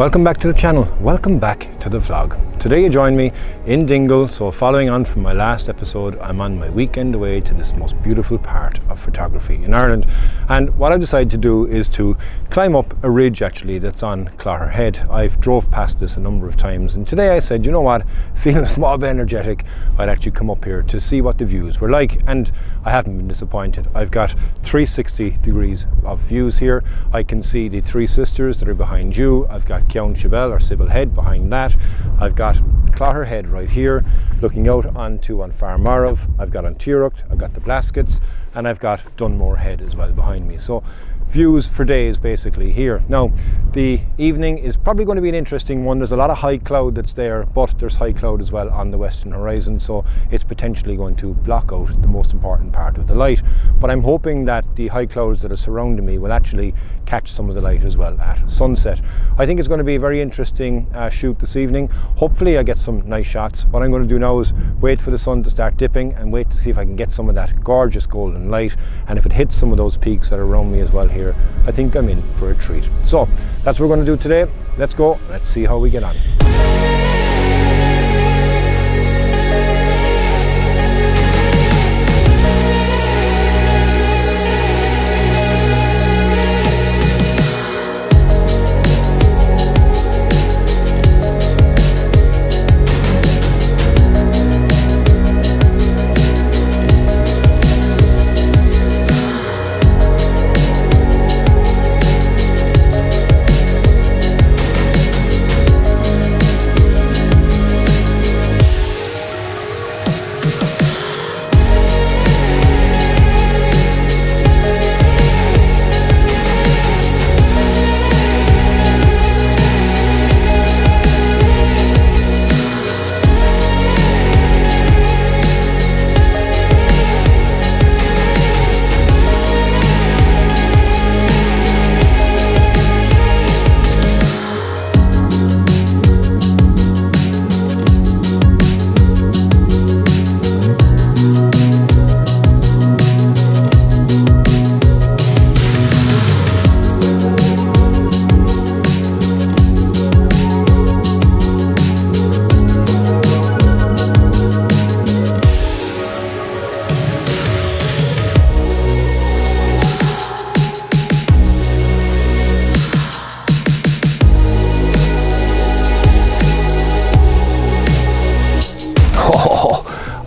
Welcome back to the channel, welcome back to the vlog. Today you join me in Dingle, so following on from my last episode, I'm on my weekend away to this most beautiful part of photography in Ireland. And what I've decided to do is to climb up a ridge actually that's on Clare Head. I've drove past this a number of times and today I said, you know what, feeling a small bit energetic, I'd actually come up here to see what the views were like, and I haven't been disappointed. I've got 360 degrees of views here. I can see the Three Sisters that are behind you. I've got Ceann Sibéal or Sybil Head behind that. I've got Clare Head right here, looking out onto Far Marav. I've got An Triúr, I've got the Blaskets, and I've got Dunmore Head as well behind me. So views for days basically here. Now the evening is probably going to be an interesting one. There's a lot of high cloud that's there, but there's high cloud as well on the western horizon, so it's potentially going to block out the most important part of the light. But I'm hoping that the high clouds that are surrounding me will actually catch some of the light as well at sunset. I think it's going to be a very interesting shoot this evening. Hopefully I get some nice shots. What I'm going to do now is wait for the sun to start dipping and wait to see if I can get some of that gorgeous golden light, and if it hits some of those peaks that are around me as well here, I think I'm in for a treat. So that's what we're going to do today. Let's go, let's see how we get on.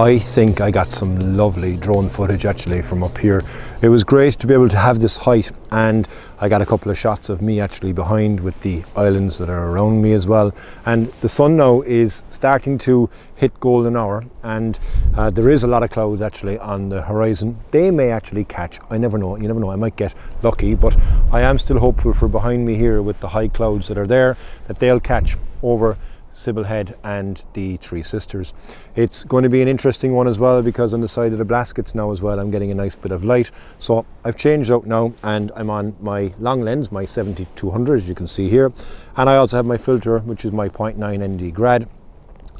I think I got some lovely drone footage actually from up here. It was great to be able to have this height, and I got a couple of shots of me actually behind with the islands that are around me as well. And the sun now is starting to hit golden hour, and there is a lot of clouds actually on the horizon. They may actually catch, I never know, you never know, I might get lucky, but I am still hopeful for behind me here with the high clouds that are there, that they'll catch over Sybil Head and the Three Sisters. It's going to be an interesting one as well, because on the side of the Blaskets now as well I'm getting a nice bit of light. So I've changed out now and I'm on my long lens, my 70-200 as you can see here, and I also have my filter which is my 0.9 ND grad,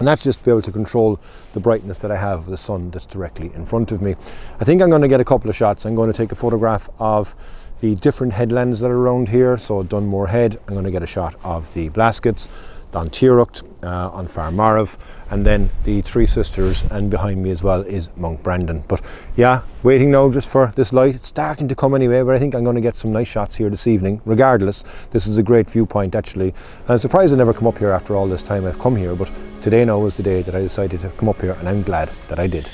and that's just to be able to control the brightness that I have of the sun that's directly in front of me. I think I'm going to get a couple of shots. I'm going to take a photograph of the different headlands that are around here, so Dunmore Head, I'm going to get a shot of the Blaskets, Don Tirucht on Far Marav, and then the Three Sisters, and behind me as well is Mount Brandon. But yeah, waiting now just for this light. It's starting to come anyway, but I think I'm going to get some nice shots here this evening. Regardless, this is a great viewpoint actually, and I'm surprised I never come up here after all this time I've come here, but today now is the day that I decided to come up here, and I'm glad that I did.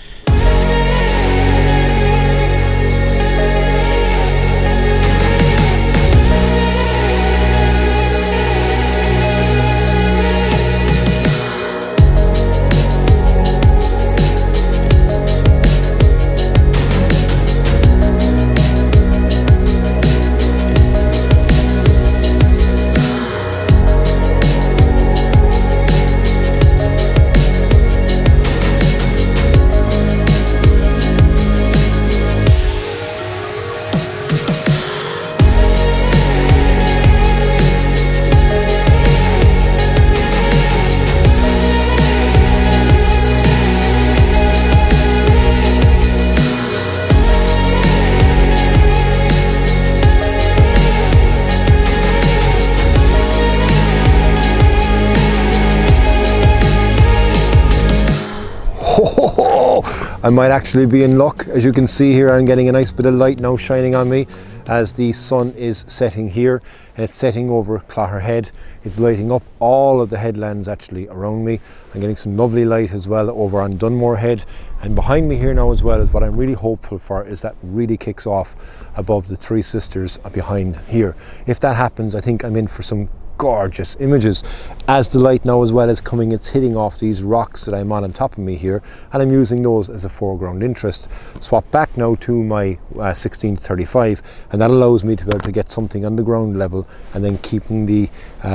I might actually be in luck. As you can see here, I'm getting a nice bit of light now shining on me as the sun is setting here, and it's setting over Clare Head. It's lighting up all of the headlands actually around me. I'm getting some lovely light as well over on Dunmore Head, and behind me here now as well is what I'm really hopeful for, is that really kicks off above the Three Sisters behind here. If that happens, I think I'm in for some gorgeous images. As the light now as well is coming, it's hitting off these rocks that I'm on top of me here, and I'm using those as a foreground interest. Swap back now to my 16-35, and that allows me to be able to get something on the ground level, and then keeping the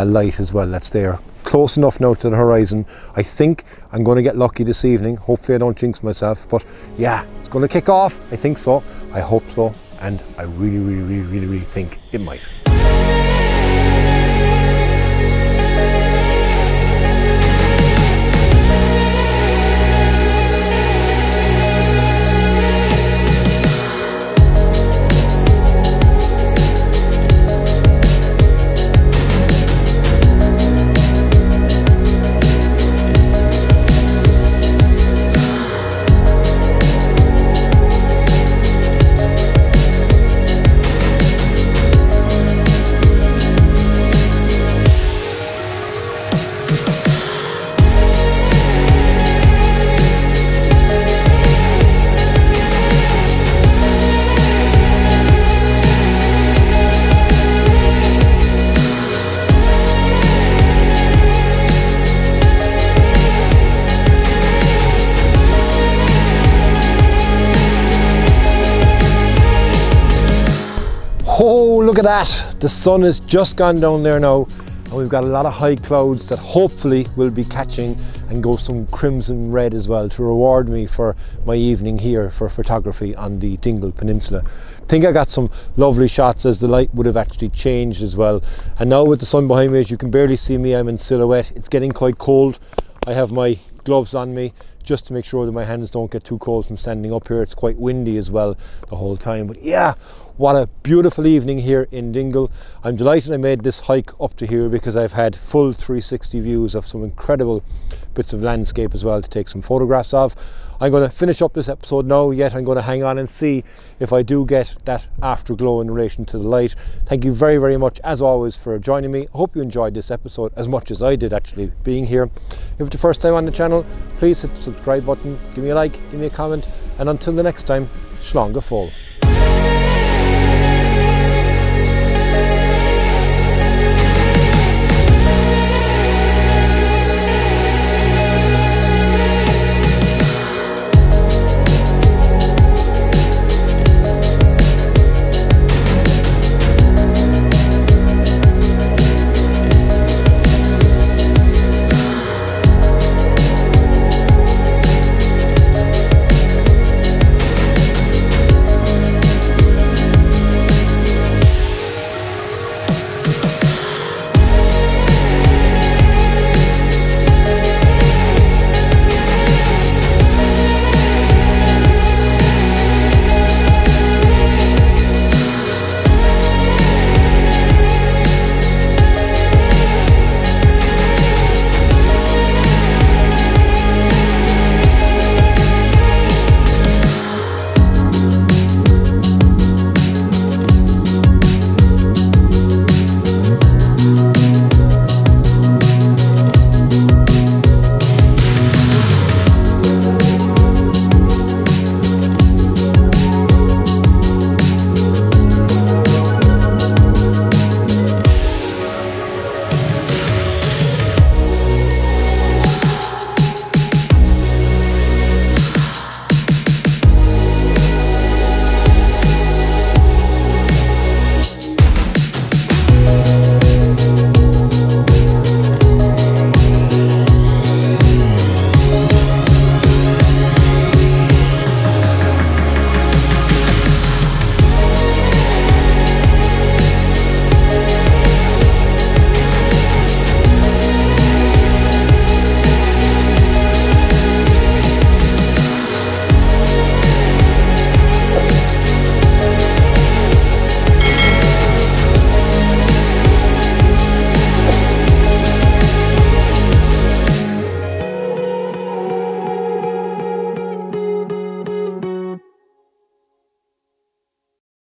light as well that's there close enough now to the horizon. I think I'm going to get lucky this evening. Hopefully I don't jinx myself, but yeah, it's going to kick off. I think so, I hope so, and I really think it might. Look at that, the sun has just gone down there now, and we've got a lot of high clouds that hopefully will be catching and go some crimson red as well to reward me for my evening here for photography on the Dingle Peninsula. I think I got some lovely shots as the light would have actually changed as well, and now with the sun behind me, as you can barely see me, I'm in silhouette. It's getting quite cold. I have my gloves on me just to make sure that my hands don't get too cold from standing up here. It's quite windy as well the whole time, but yeah, what a beautiful evening here in Dingle. I'm delighted I made this hike up to here because I've had full 360 views of some incredible bits of landscape as well to take some photographs of. I'm going to finish up this episode now, yet I'm going to hang on and see if I do get that afterglow in relation to the light. Thank you very much as always for joining me. I hope you enjoyed this episode as much as I did actually being here. If it's your first time on the channel, please hit the subscribe button, give me a like, give me a comment, and until the next time, Schlonger Fall.